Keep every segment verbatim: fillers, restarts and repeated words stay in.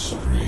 spree.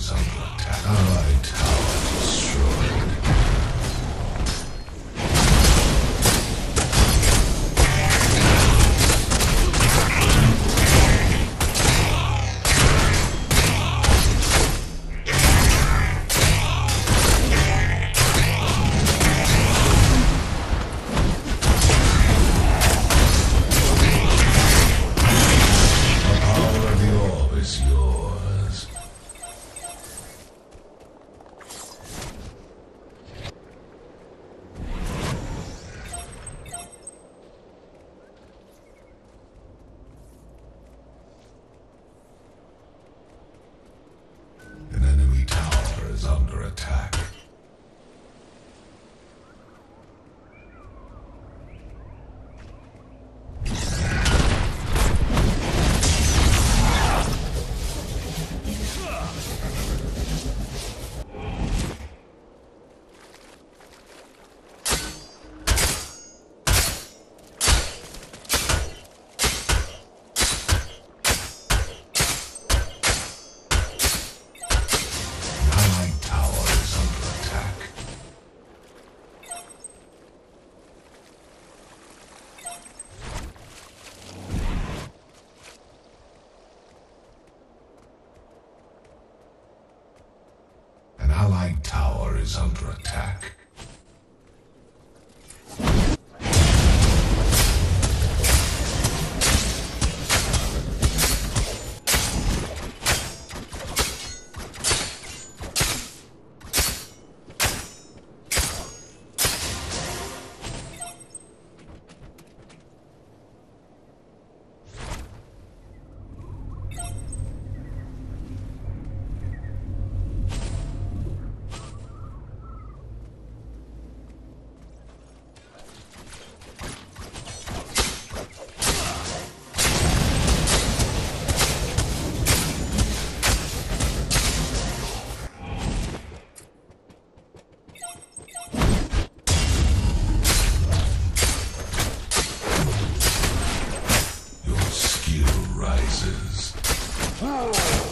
is under attack. Allied tower destroyed. Allied tower is under attack. Rises.